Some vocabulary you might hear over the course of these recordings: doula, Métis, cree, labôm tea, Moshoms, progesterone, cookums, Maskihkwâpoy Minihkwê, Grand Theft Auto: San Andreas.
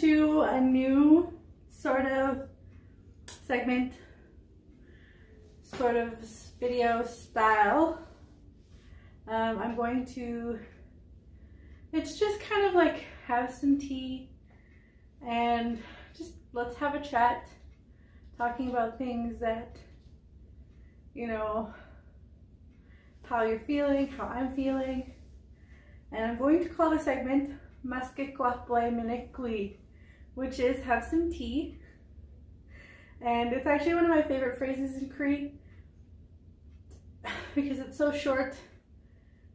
to a new sort of segment, sort of video style. I'm going to, it's just kind of like have some tea and just let's have a chat, talking about things that, you know, how you're feeling, how I'm feeling. And I'm going to call the segment Maskihkwâpoy Minihkwê, which is have some tea. And it's actually one of my favorite phrases in Cree because it's so short,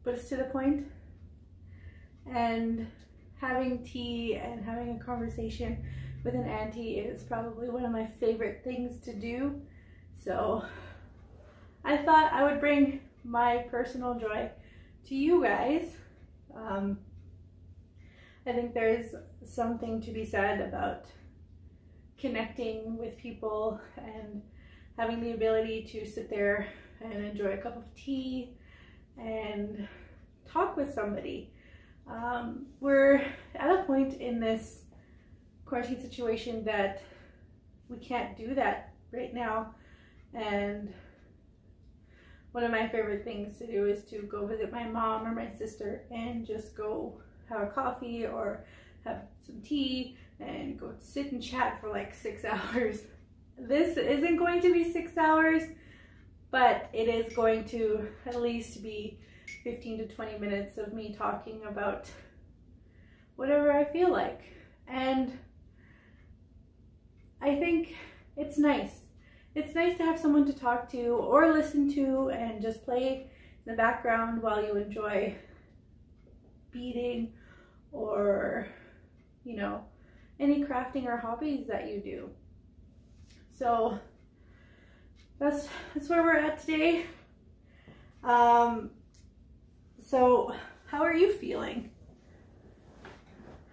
but it's to the point. And having tea and having a conversation with an auntie is probably one of my favorite things to do. So I thought I would bring my personal joy to you guys. I think there is something to be said about connecting with people and having the ability to sit there and enjoy a cup of tea and talk with somebody. We're at a point in this quarantine situation that we can't do that right now, and one of my favorite things to do is to go visit my mom or my sister and just go have a coffee or have some tea and go sit and chat for like 6 hours. This isn't going to be 6 hours, but it is going to at least be 15 to 20 minutes of me talking about whatever I feel like. And I think it's nice. It's nice to have someone to talk to or listen to and just play in the background while you enjoy beading or, you know, any crafting or hobbies that you do. So that's where we're at today. So how are you feeling?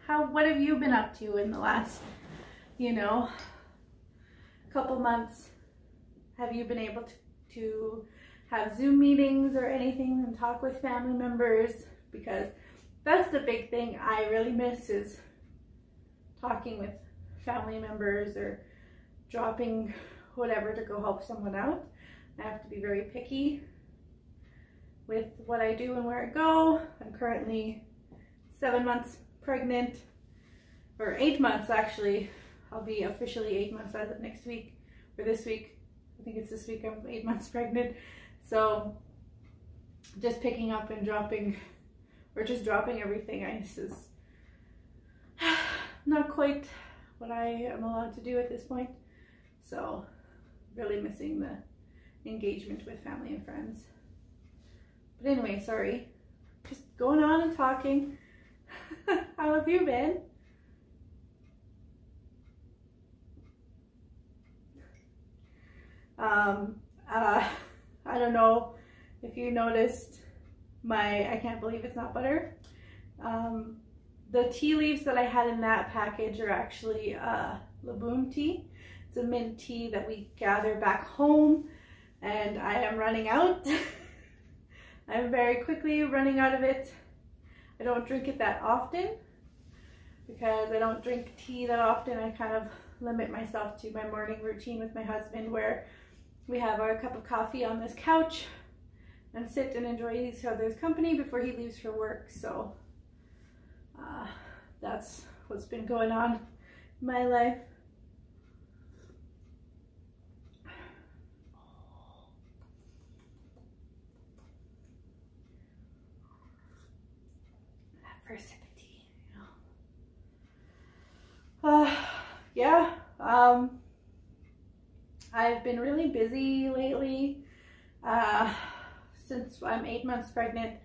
What have you been up to in the last, you know, couple months? Have you been able to have Zoom meetings or anything and talk with family members? Because that's the big thing I really miss, is talking with family members or dropping whatever to go help someone out. I have to be very picky with what I do and where I go. I'm currently 7 months pregnant, or 8 months actually. I'll be officially 8 months as of next week, or this week. I think it's this week I'm 8 months pregnant. So just picking up and dropping, or just dropping everything, is not quite what I am allowed to do at this point. So really missing the engagement with family and friends. But anyway, sorry. Just going on and talking. How have you been? I don't know if you noticed my, I can't believe it's not butter. The tea leaves that I had in that package are actually labôm tea. It's a mint tea that we gather back home, and I am running out. I'm very quickly running out of it. I don't drink it that often because I don't drink tea that often. I kind of limit myself to my morning routine with my husband, where we have our cup of coffee on this couch and sit and enjoy each other's company before he leaves for work. So that's what's been going on in my life. That first sip of tea, you know. Yeah. I've been really busy lately. Since I'm 8 months pregnant,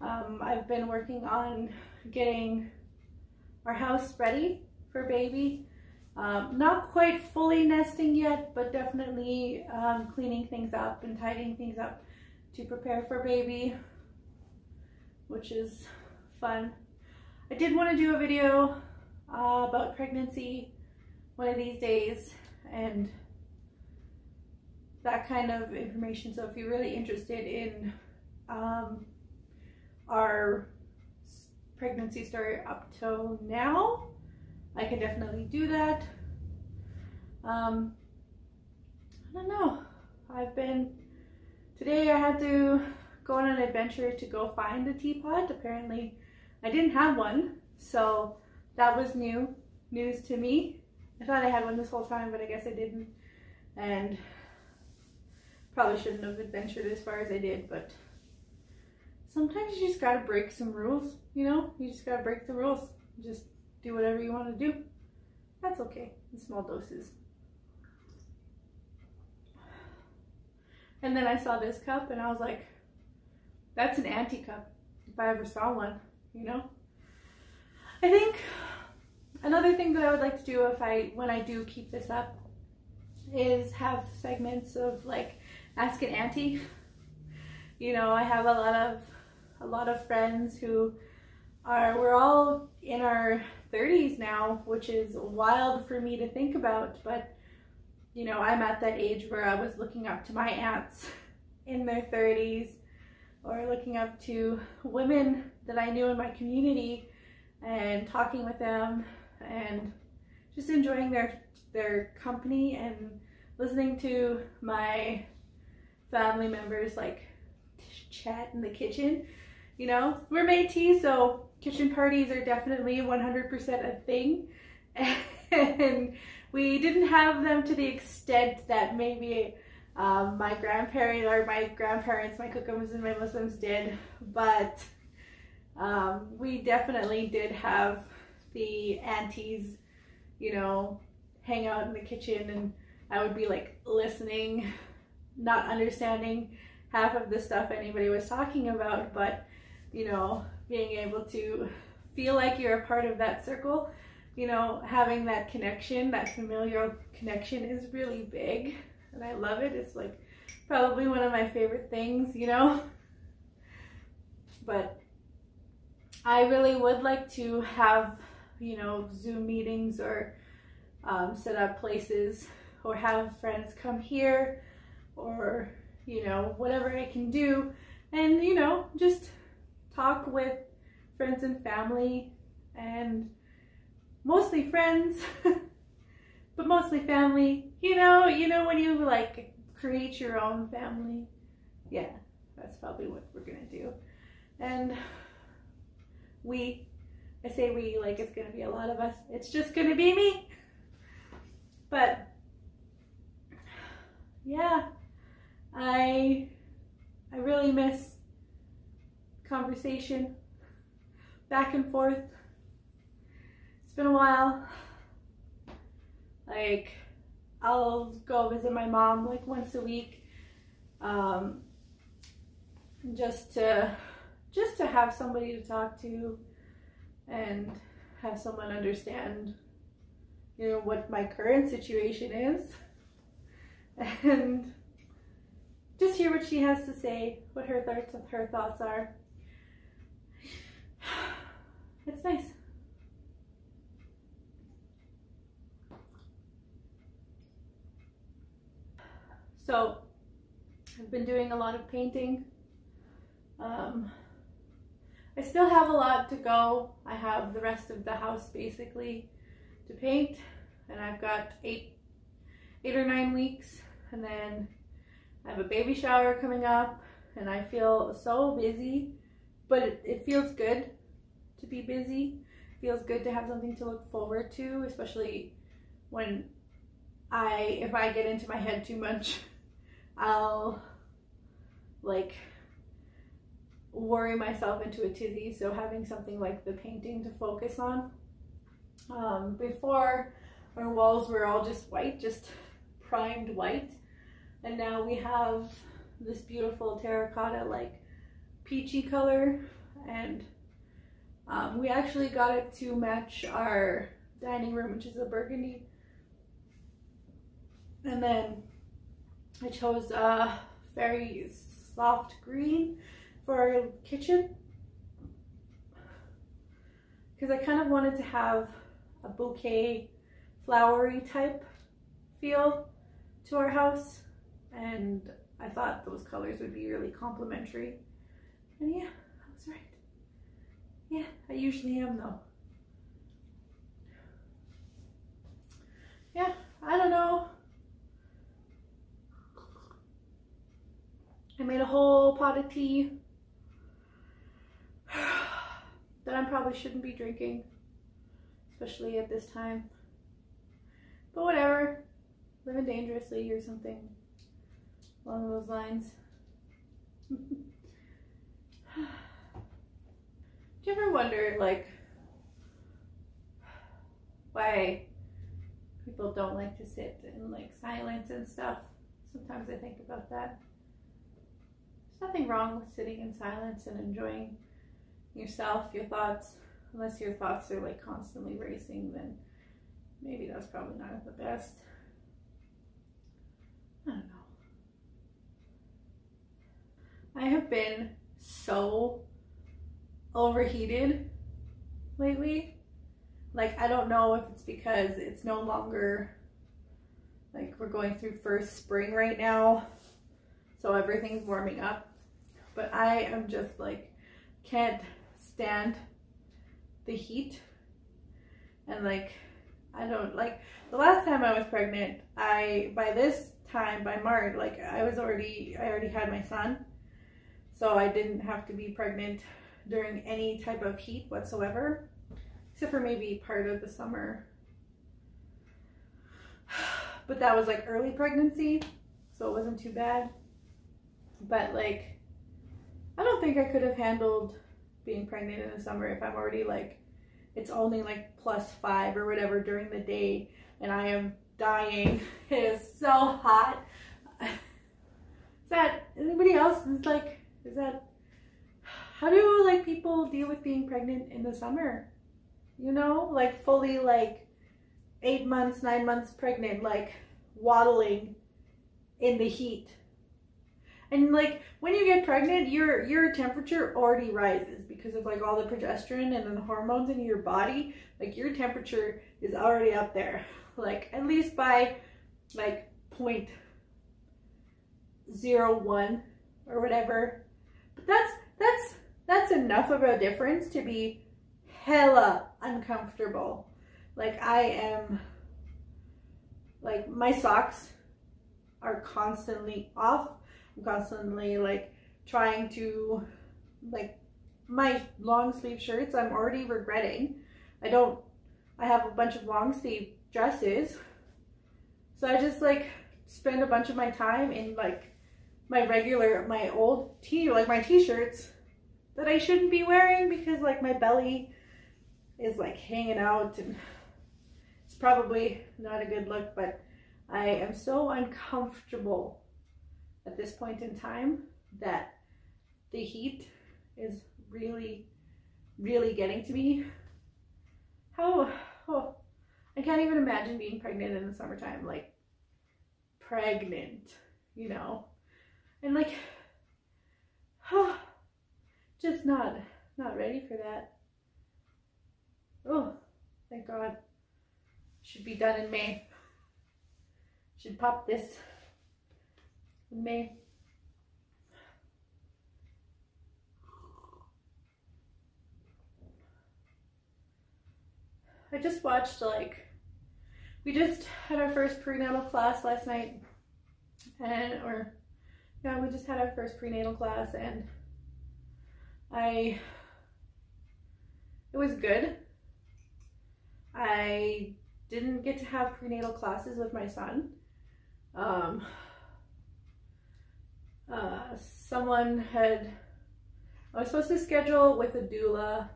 I've been working on getting our house ready for baby. Not quite fully nesting yet, but definitely cleaning things up and tidying things up to prepare for baby, which is fun. I did want to do a video about pregnancy one of these days, and that kind of information. So if you're really interested in our pregnancy story up till now, I can definitely do that. I don't know. Today I had to go on an adventure to go find a teapot. Apparently I didn't have one, so that was news to me. I thought I had one this whole time, but I guess I didn't, and probably shouldn't have adventured as far as I did, but sometimes you just gotta break some rules, you know? You just gotta break the rules. Just do whatever you want to do. That's okay, in small doses. And then I saw this cup and I was like, that's an antique cup, if I ever saw one, you know? I think another thing that I would like to do when I do keep this up is have segments of like ask an auntie. You know, I have a lot of friends who are, we're all in our 30s now, which is wild for me to think about, but you know, I'm at that age where I was looking up to my aunts in their 30s, or looking up to women that I knew in my community and talking with them and just enjoying their company and listening to my family members like chat in the kitchen. You know, we're Métis, so kitchen parties are definitely 100% a thing, and we didn't have them to the extent that maybe my grandparents, my cookums and my Moshoms did, but we definitely did have the aunties, you know, hang out in the kitchen, and I would be like listening, not understanding half of the stuff anybody was talking about, but you know, being able to feel like you're a part of that circle, you know, having that connection, that familial connection is really big, and I love it. It's like probably one of my favorite things, you know, but I really would like to have, you know, Zoom meetings or set up places, or have friends come here, or you know, whatever I can do, and you know, just talk with friends and family, and mostly friends but mostly family, you know when you like create your own family. Yeah, that's probably what we're gonna do. And I say we, like it's gonna be a lot of us, it's just gonna be me. But yeah, I really miss conversation, back and forth. It's been a while. Like, I'll go visit my mom like once a week, just to have somebody to talk to, and have someone understand, you know, what my current situation is, and just hear what she has to say, what her thoughts are. It's nice. So I've been doing a lot of painting. I still have a lot to go. I have the rest of the house basically to paint, and I've got eight or nine weeks, and then I have a baby shower coming up, and I feel so busy, but it feels good to be busy. It feels good to have something to look forward to, especially when if I get into my head too much, I'll like worry myself into a tizzy. So having something like the painting to focus on. Before, our walls were all just white, just primed white. And now we have this beautiful terracotta, like peachy color, and we actually got it to match our dining room, which is a burgundy. And then I chose a very soft green for our kitchen, because I kind of wanted to have a bouquet, flowery type feel to our house. And I thought those colors would be really complementary. And yeah, I was right. Yeah, I usually am though. yeah, I don't know. I made a whole pot of tea that I probably shouldn't be drinking, especially at this time. But whatever, living dangerously or something along those lines. Do you ever wonder, like, why people don't like to sit in, like, silence and stuff? Sometimes I think about that. There's nothing wrong with sitting in silence and enjoying yourself, your thoughts, unless your thoughts are, like, constantly racing, then maybe that's probably not the best. I don't know. I have been so overheated lately. Like, I don't know if it's because it's no longer, like, we're going through first spring right now, so everything's warming up, but I am just like, can't stand the heat. And like, I don't, like, the last time I was pregnant, by this time, by March, like, I already had my son, so I didn't have to be pregnant during any type of heat whatsoever, except for maybe part of the summer. But that was like early pregnancy, so it wasn't too bad. But like, I don't think I could have handled being pregnant in the summer if I'm already like, it's only like +5 or whatever during the day and I am dying. It is so hot. Is that, anybody else is like, is that, how do like people deal with being pregnant in the summer? You know, like fully like 8 months, 9 months pregnant, like waddling in the heat. And like when you get pregnant, your temperature already rises because of like all the progesterone and then the hormones in your body. Like your temperature is already up there, like at least by like 0.01 or whatever. But that's enough of a difference to be hella uncomfortable. Like I am, like my socks are constantly off. I'm constantly like trying to, like my long sleeve shirts, I'm already regretting. I have a bunch of long sleeve dresses. So I just like spend a bunch of my time in like my old tee, like my t-shirts that I shouldn't be wearing because like my belly is like hanging out and it's probably not a good look, but I am so uncomfortable at this point in time that the heat is really, really getting to me. Oh, I can't even imagine being pregnant in the summertime, like pregnant, you know, and like, oh, just not ready for that. Oh, thank God. Should be done in May. Should pop this in May. I just watched, like, we just had our first prenatal class last night, and it was good. I didn't get to have prenatal classes with my son. I was supposed to schedule with a doula,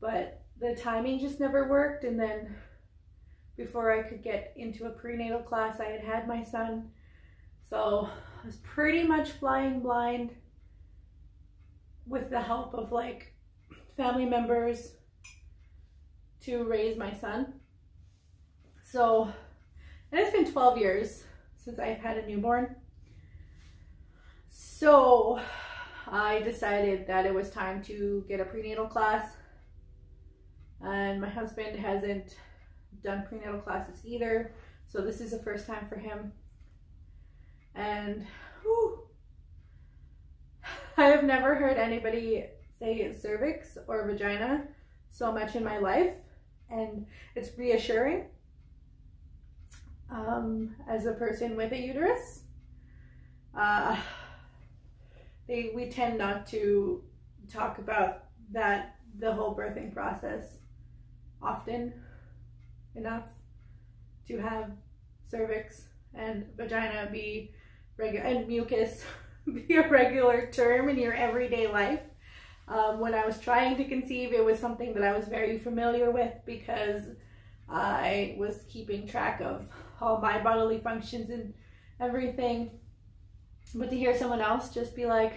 but the timing just never worked. And then before I could get into a prenatal class, I had had my son. So I was pretty much flying blind with the help of like family members to raise my son. So, and it's been 12 years since I've had a newborn. So I decided that it was time to get a prenatal class, and my husband hasn't done prenatal classes either. So this is the first time for him. And whew, I have never heard anybody say cervix or vagina so much in my life. And it's reassuring as a person with a uterus. We tend not to talk about that, the whole birthing process, often enough to have cervix and vagina be regular and mucus be a regular term in your everyday life. When I was trying to conceive, it was something that I was very familiar with because I was keeping track of all my bodily functions and everything. But to hear someone else just be like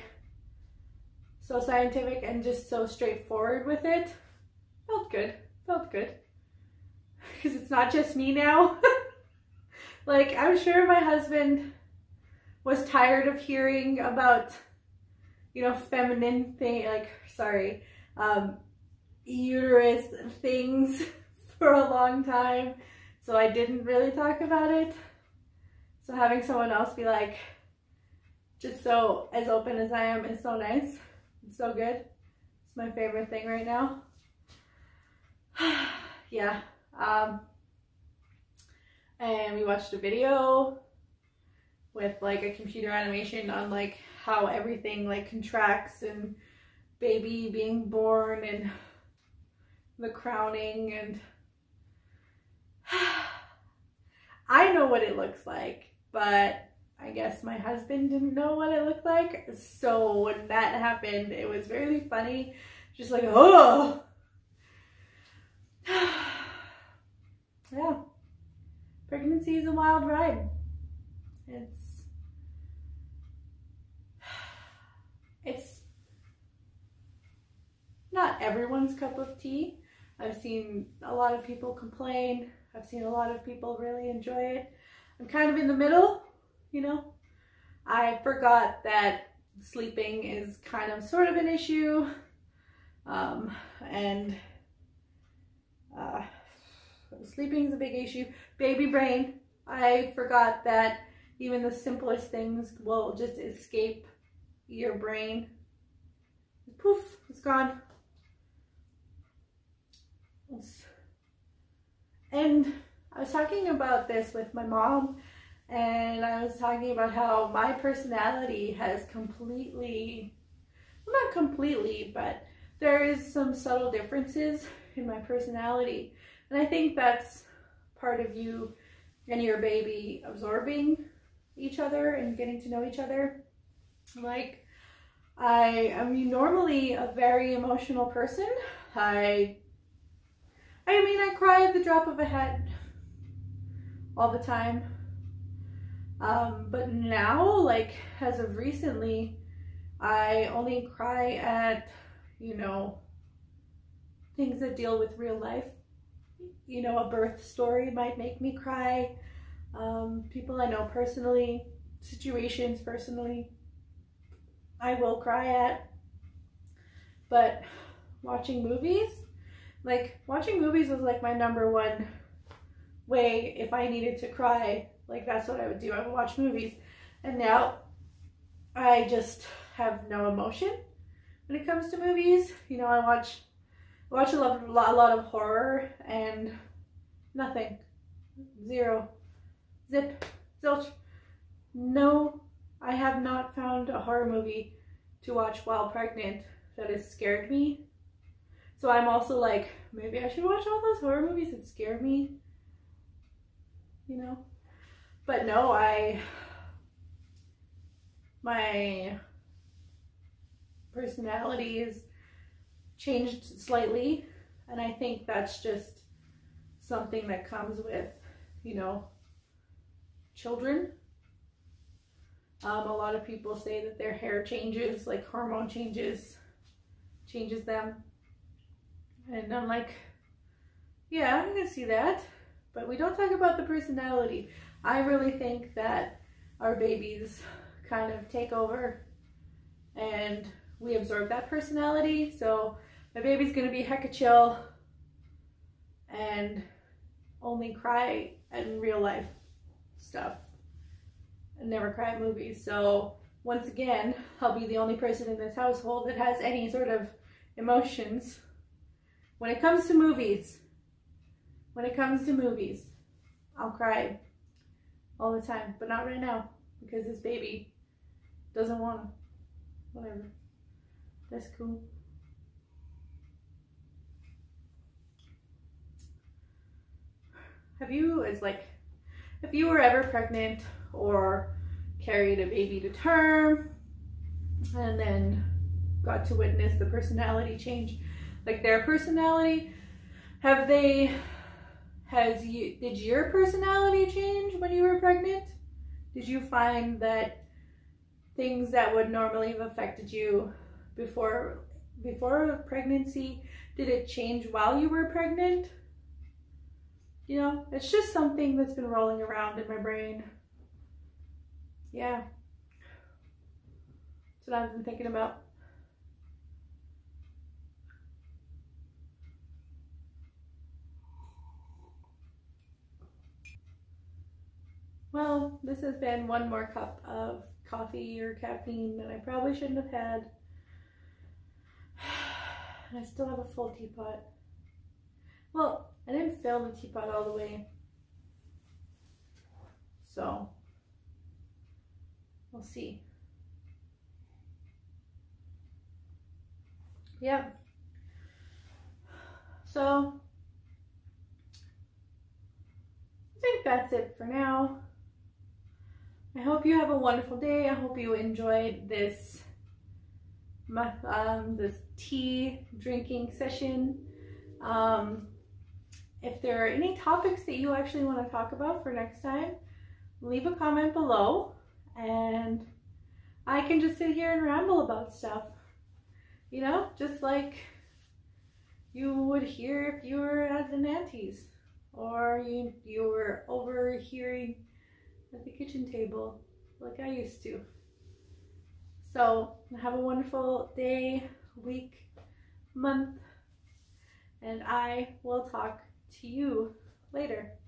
so scientific and just so straightforward with it, felt good. Because it's not just me now. Like, I'm sure my husband was tired of hearing about, you know, feminine thing, like, sorry, uterus things for a long time. So I didn't really talk about it. So having someone else be like, just so as open as I am, is so nice. It's so good. It's my favorite thing right now. Yeah. And we watched a video with like a computer animation on like how everything like contracts and baby being born and the crowning, and I know what it looks like, but I guess my husband didn't know what it looked like. So when that happened, it was really funny, just like, oh. Yeah, pregnancy is a wild ride. It's not everyone's cup of tea. I've seen a lot of people complain. I've seen a lot of people really enjoy it. I'm kind of in the middle, you know. I forgot that sleeping is kind of sort of an issue. Sleeping is a big issue. Baby brain. I forgot that even the simplest things will just escape your brain. Poof, it's gone. And I was talking about this with my mom, and I was talking about how my personality has completely, well, not completely, but there is some subtle differences in my personality. And I think that's part of you and your baby absorbing each other and getting to know each other. Like, I mean, normally a very emotional person. I mean, I cry at the drop of a hat all the time. But now, like, as of recently, I only cry at, you know, things that deal with real life. You know, a birth story might make me cry. People I know personally, situations personally, I will cry at. But watching movies was like my number one way if I needed to cry. Like, that's what I would do. I would watch movies. And now I just have no emotion when it comes to movies. You know, I watch a lot of horror and nothing. Zero. Zip. Zilch. No, I have not found a horror movie to watch while pregnant that has scared me. So I'm also like, maybe I should watch all those horror movies that scare me. You know? But no, my personality is changed slightly, and I think that's just something that comes with, you know, children. A lot of people say that their hair changes, like hormone changes them, and I'm like, yeah, I can see that, but we don't talk about the personality. I really think that our babies kind of take over and we absorb that personality. So my baby's gonna be hecka chill and only cry in real life stuff and never cry at movies. So once again, I'll be the only person in this household that has any sort of emotions when it comes to movies. I'll cry all the time, but not right now because this baby doesn't want to. Whatever. That's cool. If you were ever pregnant or carried a baby to term and then got to witness the personality change, like their personality, did your personality change when you were pregnant? Did you find that things that would normally have affected you before pregnancy, did it change while you were pregnant? You know, it's just something that's been rolling around in my brain. Yeah. That's what I've been thinking about. Well, this has been one more cup of coffee or caffeine that I probably shouldn't have had. And I still have a full teapot. Well, I didn't fill the teapot all the way, so we'll see. Yeah. So I think that's it for now. I hope you have a wonderful day. I hope you enjoyed this this tea drinking session. If there are any topics that you actually want to talk about for next time, leave a comment below and I can just sit here and ramble about stuff, you know, just like you would hear if you were at an auntie's or you were overhearing at the kitchen table like I used to. So have a wonderful day, week, month, and I will talk to you later.